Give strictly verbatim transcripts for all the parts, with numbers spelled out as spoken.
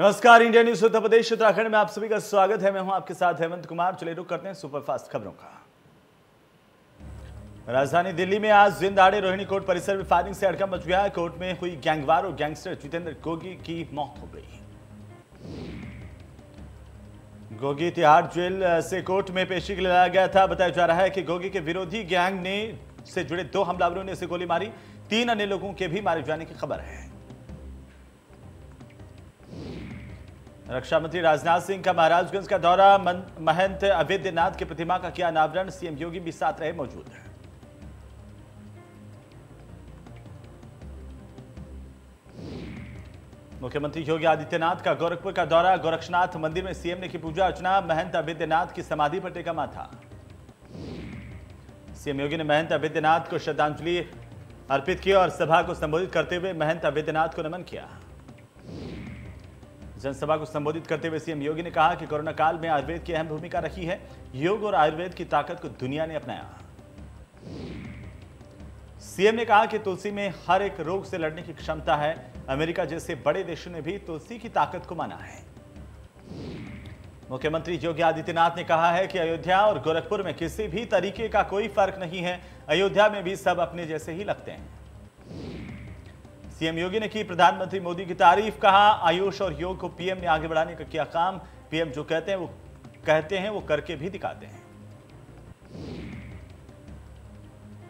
नमस्कार, India News Uttar Pradesh Uttarakhand में आप सभी का स्वागत है। मैं हूं आपके साथ हेमंत कुमार। चलिए रुक करते हैं सुपरफास्ट खबरों का। राजधानी दिल्ली में आज दिन दहाड़े रोहिणी कोर्ट परिसर में फायरिंग से हड़कंप मच गया। कोर्ट में हुई गैंगवार और गैंगस्टर जितेंद्र गोगी की मौत हो गई। गोगी तिहाड़ जेल से कोर्ट में पेशी के लिए लाया गया था। बताया जा रहा है कि गोगी के विरोधी गैंग ने से जुड़े दो हमलावरों ने इसे गोली मारी। तीन अन्य लोगों के भी मारे जाने की खबर है। रक्षा मंत्री राजनाथ सिंह का महाराजगंज का दौरा। महंत अवेद्यनाथ की प्रतिमा का किया अनावरण। सीएम योगी भी साथ रहे मौजूद हैं। मुख्यमंत्री योगी आदित्यनाथ का गोरखपुर का दौरा। गोरखनाथ मंदिर में सीएम ने की पूजा अर्चना। महंत अवेद्यनाथ की समाधि पर टेका माथा। सीएम योगी ने महंत अवेद्यनाथ को श्रद्धांजलि अर्पित की और सभा को संबोधित करते हुए महंत अवेद्यनाथ को नमन किया। जनसभा को संबोधित करते हुए सीएम योगी ने कहा कि कोरोना काल में आयुर्वेद की अहम भूमिका रही है। योग और आयुर्वेद की ताकत को दुनिया ने अपनाया। सीएम ने कहा कि तुलसी में हर एक रोग से लड़ने की क्षमता है। अमेरिका जैसे बड़े देशों ने भी तुलसी की ताकत को माना है। मुख्यमंत्री योगी आदित्यनाथ ने कहा है कि अयोध्या और गोरखपुर में किसी भी तरीके का कोई फर्क नहीं है। अयोध्या में भी सब अपने जैसे ही लगते हैं। सीएम योगी ने की प्रधानमंत्री मोदी की तारीफ। कहा आयुष और योग को पीएम ने आगे बढ़ाने का किया काम। पीएम जो कहते हैं वो कहते हैं वो करके भी दिखाते हैं।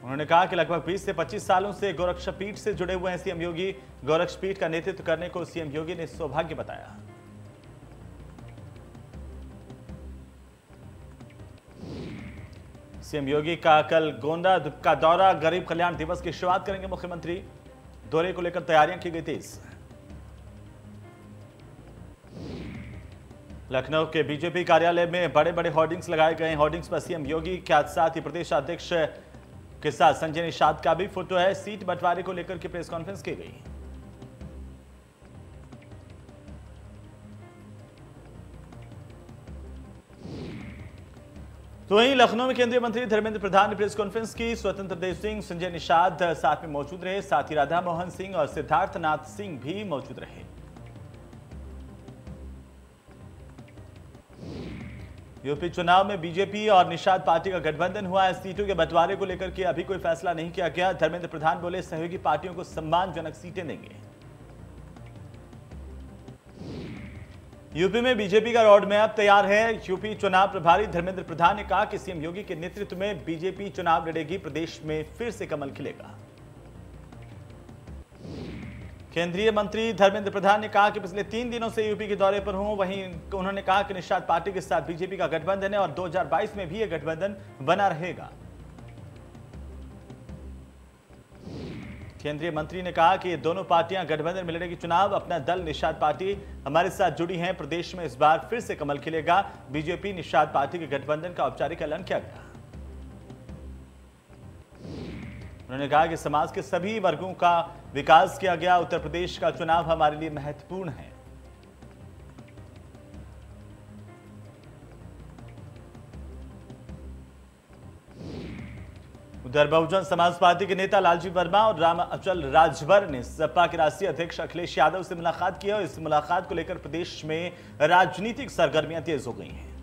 उन्होंने कहा कि लगभग बीस से पच्चीस सालों से गोरक्षपीठ से जुड़े हुए हैं सीएम योगी। गोरक्षपीठ का नेतृत्व करने को सीएम योगी ने सौभाग्य बताया। सीएम योगी का कल गोंडा का दौरा। गरीब कल्याण दिवस की शुरुआत करेंगे मुख्यमंत्री। दौरे को लेकर तैयारियां की गई तेज। लखनऊ के बीजेपी कार्यालय में बड़े बड़े होर्डिंग्स लगाए गए। होर्डिंग्स पर सीएम योगी के साथ ही प्रदेश अध्यक्ष के साथ संजय निषाद का भी फोटो है। सीट बंटवारे को लेकर की प्रेस कॉन्फ्रेंस की गई। तो वहीं लखनऊ में केंद्रीय मंत्री धर्मेंद्र प्रधान ने प्रेस कॉन्फ्रेंस की। स्वतंत्र देव सिंह, संजय निषाद साथ में मौजूद रहे। साथ ही राधा मोहन सिंह और सिद्धार्थ नाथ सिंह भी मौजूद रहे। यूपी चुनाव में बीजेपी और निषाद पार्टी का गठबंधन हुआ है। सीटों के बंटवारे को लेकर के अभी कोई फैसला नहीं किया गया। धर्मेंद्र प्रधान बोले सहयोगी पार्टियों को सम्मानजनक सीटें देंगे। यूपी में बीजेपी का रोड मैप तैयार है। यूपी चुनाव प्रभारी धर्मेंद्र प्रधान ने कहा कि सीएम योगी के नेतृत्व में बीजेपी चुनाव लड़ेगी। प्रदेश में फिर से कमल खिलेगा। केंद्रीय मंत्री धर्मेंद्र प्रधान ने कहा कि पिछले तीन दिनों से यूपी के दौरे पर हूं। वहीं उन्होंने कहा कि निषाद पार्टी के साथ बीजेपी का गठबंधन है और दो हजार बाईस में भी यह गठबंधन बना रहेगा। केंद्रीय मंत्री ने कहा कि ये दोनों पार्टियां गठबंधन में लड़ेगी चुनाव। अपना दल निषाद पार्टी हमारे साथ जुड़ी है। प्रदेश में इस बार फिर से कमल खिलेगा। बीजेपी निषाद पार्टी के गठबंधन का औपचारिक ऐलान किया गया। उन्होंने कहा कि समाज के सभी वर्गों का विकास किया गया। उत्तर प्रदेश का चुनाव हमारे लिए महत्वपूर्ण है। उधर बहुजन समाज पार्टी के नेता लालजी वर्मा और रामअचल राजभर ने सपा के राष्ट्रीय अध्यक्ष अखिलेश यादव से मुलाकात की और इस मुलाकात को लेकर प्रदेश में राजनीतिक सरगर्मियां तेज हो गई हैं।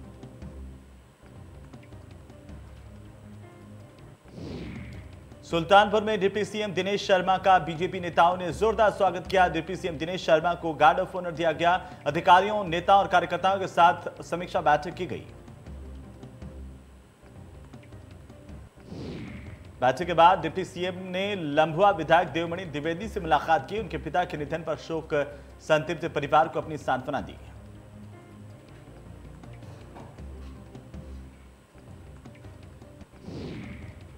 सुल्तानपुर में डिप्टी सीएम दिनेश शर्मा का बीजेपी नेताओं ने जोरदार स्वागत किया। डिप्टी सीएम दिनेश शर्मा को गार्ड ऑफ ऑनर दिया गया। अधिकारियों, नेताओं और कार्यकर्ताओं के साथ समीक्षा बैठक की गई। बैठक के बाद डिप्टी सीएम ने लम्भुआ विधायक देवमणि द्विवेदी से मुलाकात की। उनके पिता के निधन पर शोक संतप्त परिवार को अपनी सांत्वना दी।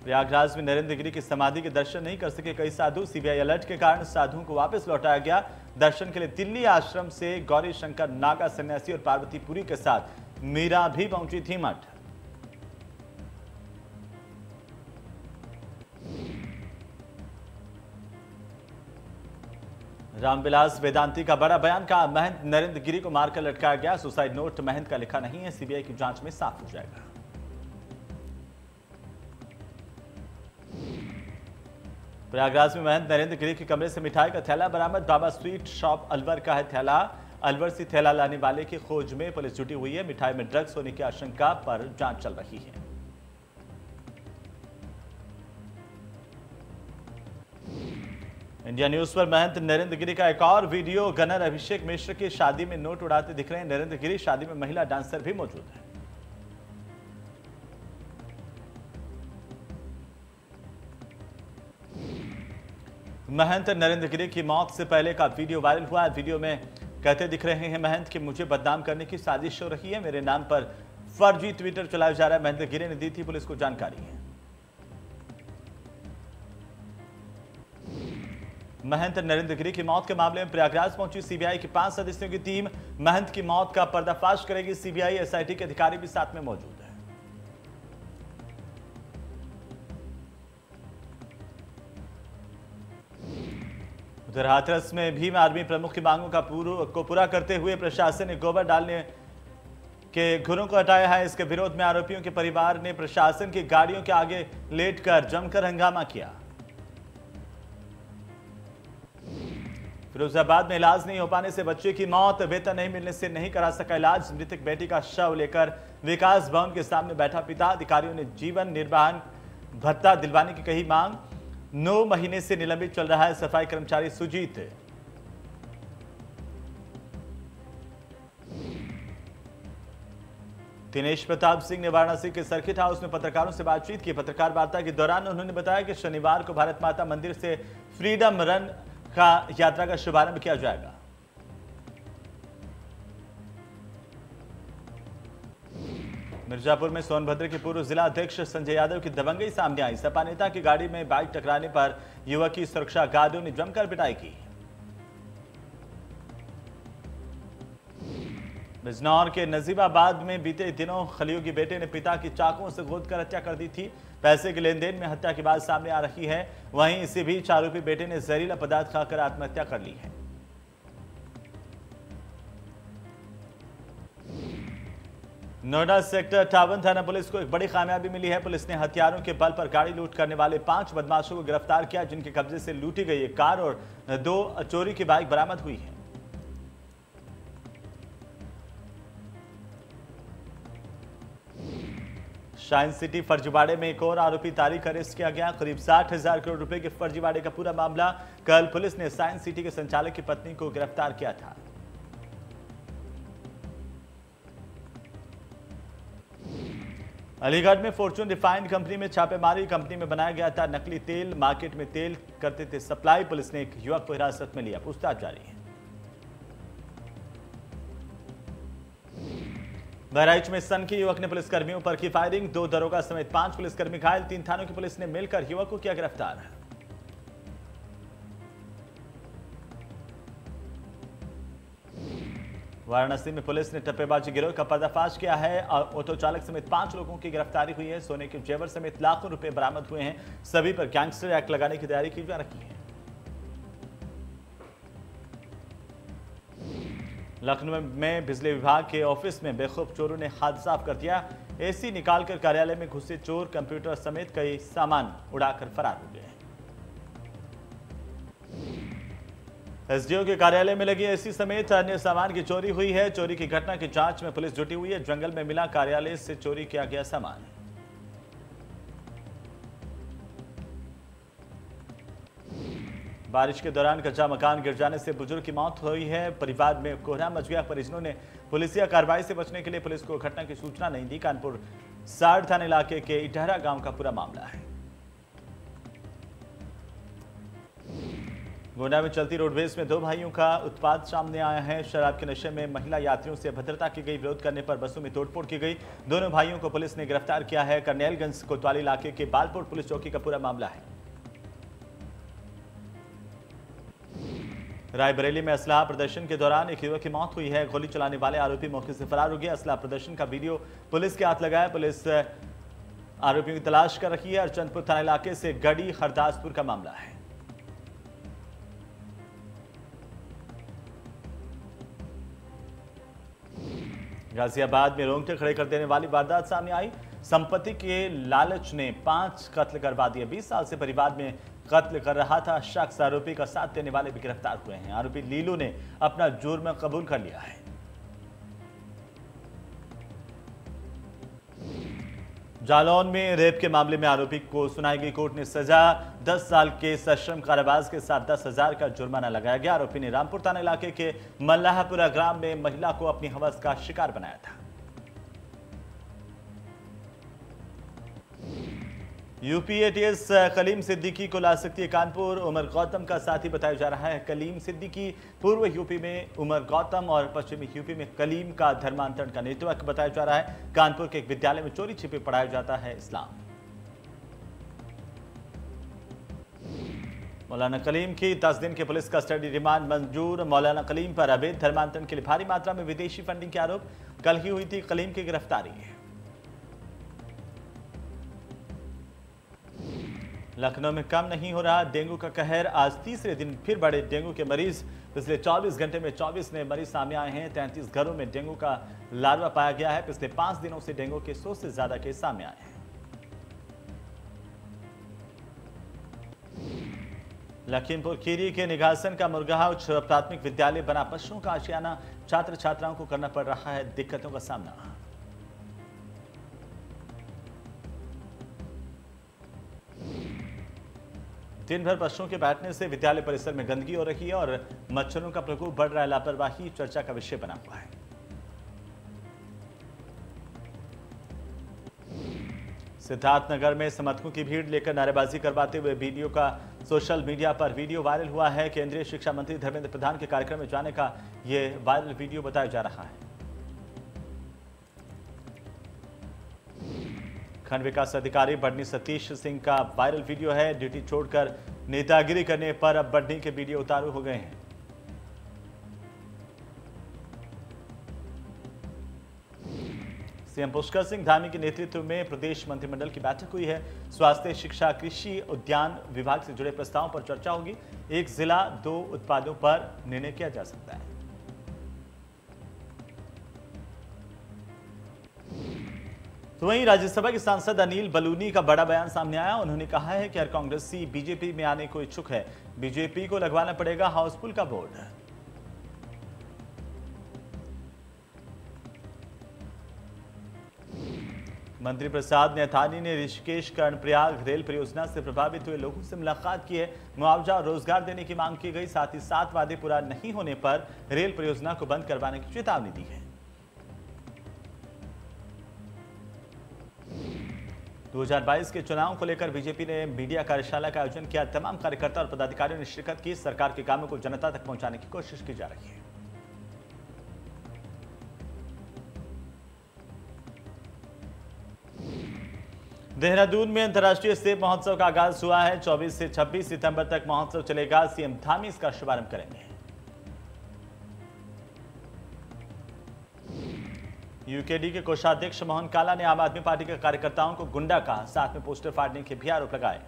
प्रयागराज में नरेंद्र गिरी की समाधि के दर्शन नहीं कर सके कई साधु। सीबीआई अलर्ट के कारण साधुओं को वापस लौटाया गया। दर्शन के लिए दिल्ली आश्रम से गौरी शंकर, नागा सन्यासी और पार्वती पुरी के साथ मीरा भी पहुंची थी मठ। रामबिलास वेदांती का बड़ा बयान। कहा महंत नरेंद्र गिरी को मारकर लटकाया गया। सुसाइड नोट महंत का लिखा नहीं है। सीबीआई की जांच में साफ हो जाएगा। प्रयागराज में महंत नरेंद्र गिरी के कमरे से मिठाई का थैला बरामद। बाबा स्वीट शॉप अलवर का है थैला। अलवर से थैला लाने वाले की खोज में पुलिस जुटी हुई है। मिठाई में ड्रग्स होने की आशंका पर जांच चल रही है। इंडिया न्यूज पर महंत नरेंद्र गिरी का एक और वीडियो। गनर अभिषेक मिश्र की शादी में नोट उड़ाते दिख रहे हैं नरेंद्र गिरी। शादी में महिला डांसर भी मौजूद है। महंत नरेंद्र गिरी की मौत से पहले का वीडियो वायरल हुआ है। वीडियो में कहते दिख रहे हैं महंत कि मुझे बदनाम करने की साजिश हो रही है, मेरे नाम पर फर्जी ट्विटर चलाया जा रहा है। महंत गिरी ने दी थी पुलिस को जानकारी है। महंत नरेंद्र गिरी की मौत के मामले में प्रयागराज पहुंची सीबीआई की पांच सदस्यों की टीम। महंत की मौत का पर्दाफाश करेगी सीबीआई। एसआईटी के अधिकारी भी साथ में मौजूद हैं। उधर हाथरस में भीम आर्मी प्रमुख की मांगों का पूरा को पूरा करते हुए प्रशासन ने गोबर डालने के घरों को हटाया है। इसके विरोध में आरोपियों के परिवार ने प्रशासन की गाड़ियों के आगे लेटकर जमकर हंगामा किया। फिरोजाबाद में इलाज नहीं हो पाने से बच्चे की मौत। वेतन नहीं मिलने से नहीं करा सका इलाज। मृतक बेटी का शव लेकर विकास भवन के सामने बैठा पिता। अधिकारियों ने जीवन निर्वाहन भत्ता दिलवाने की कही मांग। नौ महीने से निलंबित चल रहा है सफाई कर्मचारी सुजीत। दिनेश प्रताप सिंह ने वाराणसी के सर्किट हाउस में पत्रकारों से बातचीत की। पत्रकार वार्ता के दौरान उन्होंने बताया कि शनिवार को भारत माता मंदिर से फ्रीडम रन का यात्रा का शुभारंभ किया जाएगा। मिर्जापुर में सोनभद्र के पूर्व जिला अध्यक्ष संजय यादव की दबंगई सामने आई। सपा नेता की गाड़ी में बाइक टकराने पर युवक की सुरक्षा गार्डों ने जमकर पिटाई की। बिजनौर के नजीबाबाद में बीते दिनों खलीयू के बेटे ने पिता की चाकुओं से गोद कर हत्या कर दी थी। पैसे के लेन देन में हत्या की बात सामने आ रही है। वहीं इसी बीच आरोपी बेटे ने जहरीला पदार्थ खाकर आत्महत्या कर ली है। नोएडा सेक्टर अट्ठावन थाना पुलिस को एक बड़ी कामयाबी मिली है। पुलिस ने हथियारों के बल पर गाड़ी लूट करने वाले पांच बदमाशों को गिरफ्तार किया, जिनके कब्जे से लूटी गई एक कार और दो चोरी की बाइक बरामद हुई है। शाइन सिटी फर्जीवाड़े में एक और आरोपी तारिक को अरेस्ट किया गया। करीब साठ हजार करोड़ रुपए के फर्जीवाड़े का पूरा मामला। कल पुलिस ने शाइन सिटी के संचालक की पत्नी को गिरफ्तार किया था। अलीगढ़ में फॉर्चून रिफाइंड कंपनी में छापेमारी। कंपनी में बनाया गया था नकली तेल। मार्केट में तेल करते थे सप्लाई। पुलिस ने एक युवक को हिरासत में लिया। पूछताछ जारी है। बहराइच में सन के युवक ने पुलिसकर्मियों पर की फायरिंग। दो दरोगा समेत पांच पुलिसकर्मी घायल। तीन थानों की पुलिस ने मिलकर युवक को किया गिरफ्तार। वाराणसी में पुलिस ने टप्पेबाजी गिरोह का पर्दाफाश किया है। ऑटो चालक समेत पांच लोगों की गिरफ्तारी हुई है। सोने के जेवर समेत लाखों रुपए बरामद हुए हैं। सभी पर गैंगस्टर एक्ट लगाने की तैयारी की जा रही है। लखनऊ में बिजली विभाग के ऑफिस में बेखौफ चोरों ने हाथ साफ कर दिया। एसी निकालकर कार्यालय में घुसे चोर कंप्यूटर समेत कई सामान उड़ाकर फरार हो गए। एसडीओ के कार्यालय में लगी एसी समेत अन्य सामान की चोरी हुई है। चोरी की घटना की जांच में पुलिस जुटी हुई है। जंगल में मिला कार्यालय से चोरी किया गया सामान। बारिश के दौरान कच्चा मकान गिर जाने से बुजुर्ग की मौत हुई है। परिवार में कोहराम मच गया। परिजनों ने पुलिसिया कार्रवाई से बचने के लिए पुलिस को घटना की सूचना नहीं दी। कानपुर साड़ थाना इलाके के इटहरा गांव का पूरा मामला है। गोंडा में चलती रोडवेज में दो भाइयों का उत्पाद सामने आया है। शराब के नशे में महिला यात्रियों से भद्रता की गई। विरोध करने पर बसों में तोड़फोड़ की गई। दोनों भाइयों को पुलिस ने गिरफ्तार किया है। करनेलगंज कोतवाली इलाके के बालपुर पुलिस चौकी का पूरा मामला है। रायबरेली में असलाह प्रदर्शन के दौरान एक युवक की मौत हुई है। गोली चलाने वाले आरोपी मौके से फरार हो गया। असलाह प्रदर्शन का वीडियो पुलिस के हाथ लगाया। पुलिस आरोपियों की तलाश कर रही है। अर्चनपुर थाना इलाके से गड़ी हरदासपुर का मामला है। गाजियाबाद में रोंगटे खड़े कर देने वाली वारदात सामने आई। संपत्ति के लालच ने पांच कत्ल करवा दिए। बीस साल से परिवार में कत्ल कर रहा था। शख्स आरोपी का साथ देने वाले भी गिरफ्तार हुए हैं। आरोपी लीलू ने अपना जुर्म कबूल कर लिया है। जालौन में रेप के मामले में आरोपी को सुनाई गई कोर्ट ने सजा। दस साल के सश्रम कारावास के साथ दस हजार का जुर्माना लगाया गया। आरोपी ने रामपुर थाना इलाके के मल्लाहपुरा ग्राम में महिला को अपनी हवस का शिकार बनाया था। यूपी एटीएस कलीम सिद्दीकी को ला सकती है कानपुर। उमर गौतम का साथी बताया जा रहा है कलीम सिद्दीकी। पूर्व यूपी में उमर गौतम और पश्चिमी यूपी में कलीम का धर्मांतरण का नेटवर्क बताया जा रहा है। कानपुर के एक विद्यालय में चोरी छिपे पढ़ाया जाता है इस्लाम। मौलाना कलीम की दस दिन के पुलिस कस्टडी रिमांड मंजूर। मौलाना कलीम पर अवैध धर्मांतरण के लिए भारी मात्रा में विदेशी फंडिंग के आरोप। कल ही हुई थी कलीम की गिरफ्तारी। लखनऊ में कम नहीं हो रहा डेंगू का कहर। आज तीसरे दिन फिर बढ़े डेंगू के मरीज। पिछले चौबीस घंटे में चौबीस नए मरीज सामने आए हैं। तैंतीस घरों में डेंगू का लार्वा पाया गया है। पिछले पांच दिनों से डेंगू के सौ से ज्यादा केस सामने आए हैं। लखीमपुर खीरी के निघासन का मुरगाह उच्च प्राथमिक विद्यालय बना पशुओं का आशियाना। छात्र छात्राओं को करना पड़ रहा है दिक्कतों का सामना। दिन भर बच्चों के बैठने से विद्यालय परिसर में गंदगी हो रही है और मच्छरों का प्रकोप बढ़ रहा है। लापरवाही चर्चा का विषय बना हुआ है। सिद्धार्थ नगर में समर्थकों की भीड़ लेकर नारेबाजी करवाते हुए वीडियो का सोशल मीडिया पर वीडियो वायरल हुआ है। केंद्रीय शिक्षा मंत्री धर्मेंद्र प्रधान के कार्यक्रम में जाने का ये वायरल वीडियो बताया जा रहा है। खंड विकास अधिकारी बढ़नी सतीश सिंह का वायरल वीडियो है। ड्यूटी छोड़कर नेतागिरी करने पर अब बढ़नी के वीडियो उतारू हो गए हैं। सीएम पुष्कर सिंह धामी के नेतृत्व में प्रदेश मंत्रिमंडल की बैठक हुई है। स्वास्थ्य, शिक्षा, कृषि, उद्यान विभाग से जुड़े प्रस्तावों पर चर्चा होगी। एक जिला दो उत्पादों पर निर्णय किया जा सकता है। तो वहीं राज्यसभा के सांसद अनिल बलूनी का बड़ा बयान सामने आया। उन्होंने कहा है कि हर कांग्रेसी बीजेपी में आने को इच्छुक है। बीजेपी को लगवाना पड़ेगा हाउसफुल का बोर्ड। मंत्री प्रसाद नेतानी ने ऋषिकेश कर्णप्रयाग रेल परियोजना से प्रभावित हुए लोगों से मुलाकात की है। मुआवजा और रोजगार देने की मांग की गई। साथ ही सात वादे पूरा नहीं होने पर रेल परियोजना को बंद करवाने की चेतावनी दी है। दो हजार बाईस के चुनाव को लेकर बीजेपी ने मीडिया कार्यशाला का आयोजन किया। तमाम कार्यकर्ता और पदाधिकारियों ने शिरकत की। सरकार के कामों को जनता तक पहुंचाने की कोशिश की जा रही है। देहरादून में अंतर्राष्ट्रीय सेब महोत्सव का आगाज हुआ है। चौबीस से छब्बीस सितंबर तक महोत्सव चलेगा। सीएम धामी इसका शुभारंभ करेंगे। यूकेडी के कोषाध्यक्ष मोहन काला ने आम आदमी पार्टी के कार्यकर्ताओं को गुंडा कहा। साथ में पोस्टर फाड़ने के भी आरोप लगाए।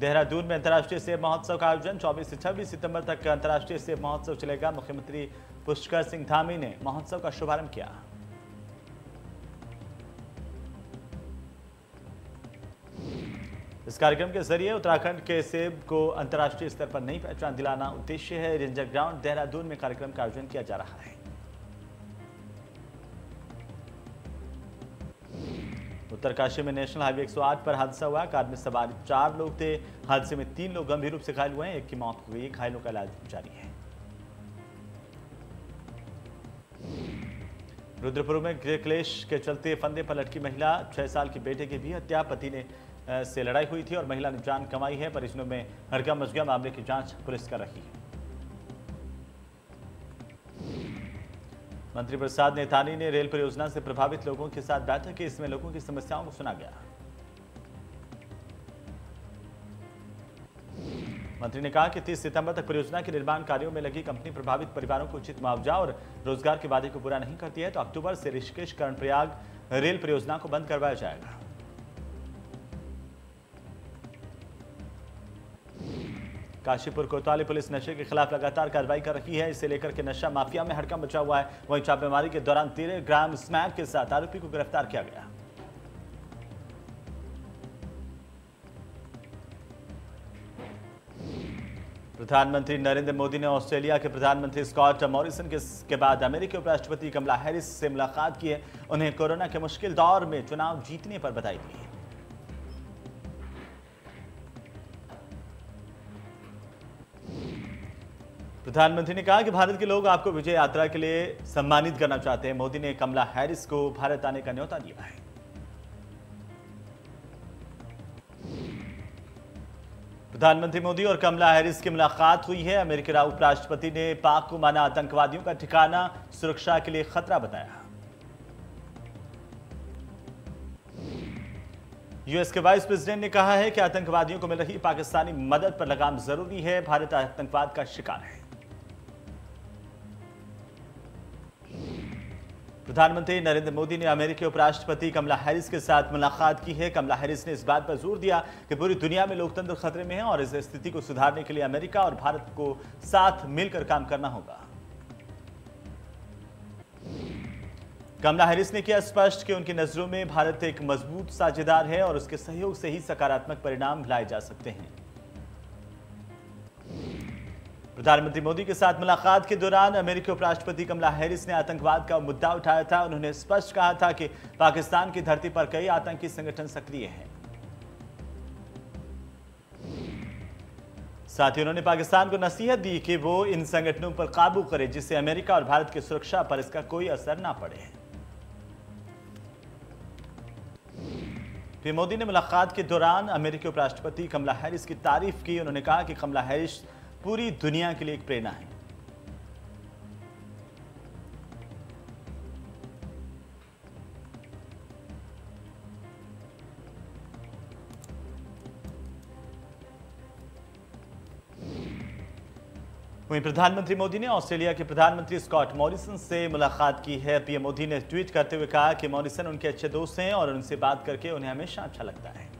देहरादून में अंतर्राष्ट्रीय सेब महोत्सव का आयोजन। चौबीस से छब्बीस सितंबर तक अंतर्राष्ट्रीय सेब महोत्सव चलेगा। मुख्यमंत्री पुष्कर सिंह धामी ने महोत्सव का शुभारंभ किया। इस कार्यक्रम के जरिए उत्तराखंड के सेब को अंतर्राष्ट्रीय स्तर पर नई पहचान दिलाना उद्देश्य है। रेंजर ग्राउंड देहरादून में कार्यक्रम का आयोजन किया जा रहा है। उत्तरकाशी में नेशनल हाईवे एक सौ आठ पर हादसा हुआ। कार में सवार चार लोग थे। हादसे में तीन लोग गंभीर रूप से घायल हुए हैं। एक की मौत हुई। घायलों का इलाज जारी है। रुद्रपुर में गृह क्लेश के चलते फंदे पर लटकी महिला, छह साल के बेटे की भी हत्या। पति ने से लड़ाई हुई थी और महिला ने जान कमाई है। परिजनों में हड़कंप मच गया। मामले की जांच पुलिस कर रही है। मंत्री प्रसाद नेतानी ने रेल परियोजना से प्रभावित लोगों के साथ बैठक की। इसमें लोगों की समस्याओं को सुना गया। मंत्री ने कहा कि तीस सितंबर तक परियोजना के निर्माण कार्यों में लगी कंपनी प्रभावित परिवारों को उचित मुआवजा और रोजगार के वादे को पूरा नहीं करती है तो अक्टूबर से ऋषिकेश कर्णप्रयाग रेल परियोजना को बंद करवाया जाएगा। काशीपुर कोतवाली पुलिस नशे के खिलाफ लगातार कार्रवाई कर रही है। इसे लेकर के नशा माफिया में हड़कंप मचा हुआ है। वहीं छापेमारी के दौरान तेरह ग्राम स्मैक के साथ आरोपी को गिरफ्तार किया गया। प्रधानमंत्री नरेंद्र मोदी ने ऑस्ट्रेलिया के प्रधानमंत्री स्कॉट मॉरिसन के, के बाद अमेरिकी उपराष्ट्रपति कमला हैरिस से मुलाकात की है। उन्हें कोरोना के मुश्किल दौर में चुनाव जीतने पर बधाई दी है। प्रधानमंत्री ने कहा कि भारत के लोग आपको विजय यात्रा के लिए सम्मानित करना चाहते हैं। मोदी ने कमला हैरिस को भारत आने का न्योता दिया है। प्रधानमंत्री मोदी और कमला हैरिस की मुलाकात हुई है। अमेरिकी उपराष्ट्रपति ने पाक को माना आतंकवादियों का ठिकाना, सुरक्षा के लिए खतरा बताया। यूएस के वाइस प्रेसिडेंट ने कहा है कि आतंकवादियों को मिल रही पाकिस्तानी मदद पर लगाम जरूरी है। भारत आतंकवाद का शिकार है। प्रधानमंत्री नरेंद्र मोदी ने अमेरिकी उपराष्ट्रपति कमला हैरिस के साथ मुलाकात की है। कमला हैरिस ने इस बात पर जोर दिया कि पूरी दुनिया में लोकतंत्र खतरे में है और इस स्थिति को सुधारने के लिए अमेरिका और भारत को साथ मिलकर काम करना होगा। कमला हैरिस ने किया स्पष्ट कि उनकी नजरों में भारत एक मजबूत साझेदार है और उसके सहयोग से ही सकारात्मक परिणाम लाए जा सकते हैं। प्रधानमंत्री मोदी के साथ मुलाकात के दौरान अमेरिकी उपराष्ट्रपति कमला हैरिस ने आतंकवाद का मुद्दा उठाया था। उन्होंने स्पष्ट कहा था कि पाकिस्तान की धरती पर कई आतंकी संगठन सक्रिय हैं। साथ ही उन्होंने पाकिस्तान को नसीहत दी कि वो इन संगठनों पर काबू करे, जिससे अमेरिका और भारत की सुरक्षा पर इसका कोई असर ना पड़े। पी एम मोदी ने मुलाकात के दौरान अमेरिकी उपराष्ट्रपति कमला हैरिस की तारीफ की। उन्होंने कहा कि कमला हैरिस पूरी दुनिया के लिए एक प्रेरणा है। वहीं प्रधानमंत्री मोदी ने ऑस्ट्रेलिया के प्रधानमंत्री स्कॉट मॉरिसन से मुलाकात की है। पीएम मोदी ने ट्वीट करते हुए कहा कि मॉरिसन उनके अच्छे दोस्त हैं और उनसे बात करके उन्हें हमेशा अच्छा लगता है।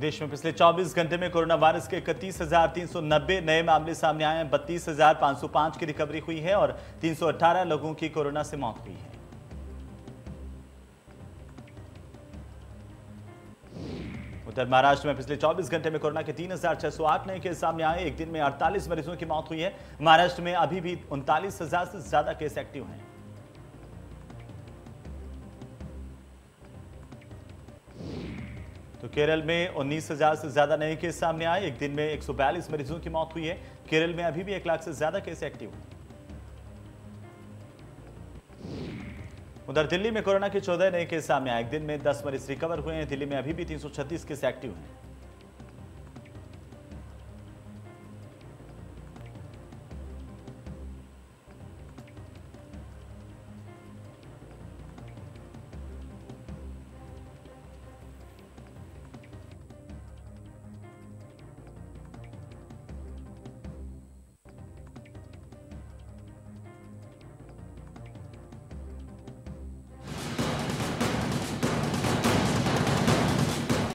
देश में पिछले चौबीस घंटे में कोरोना वायरस के इकतीस हजार तीन सौ नब्बे नए मामले सामने आए हैं। बत्तीस हजार पांच सौ पांच की रिकवरी हुई है और तीन सौ अठारह लोगों की कोरोना से मौत हुई है। उधर महाराष्ट्र में पिछले चौबीस घंटे में कोरोना के तीन हजार छह सौ आठ नए केस सामने आए। एक दिन में अड़तालीस मरीजों की मौत हुई है। महाराष्ट्र में अभी भी उनतालीस हजार से ज्यादा केस एक्टिव हैं। तो केरल में उन्नीस हजार से ज्यादा नए केस सामने आए। एक दिन में एक सौ बयालीस मरीजों की मौत हुई है। केरल में अभी भी एक लाख से ज्यादा केस एक्टिव हैं। उधर दिल्ली में कोरोना के चौदह नए केस सामने आए। एक दिन में दस मरीज रिकवर हुए हैं। दिल्ली में अभी भी तीन सौ छत्तीस केस एक्टिव हैं।